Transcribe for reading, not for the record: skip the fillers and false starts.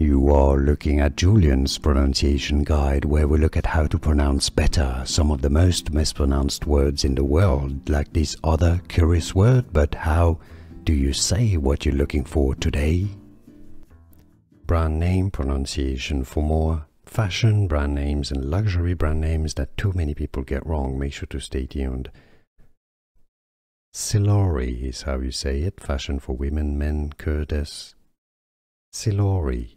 You are looking at Julian's pronunciation guide, where we look at how to pronounce better some of the most mispronounced words in the world, like this other curious word, but how do you say what you're looking for today? Brand name pronunciation. For more fashion brand names and luxury brand names that too many people get wrong, make sure to stay tuned. Cilory is how you say it, fashion for women, men, Kurdes. Cilory.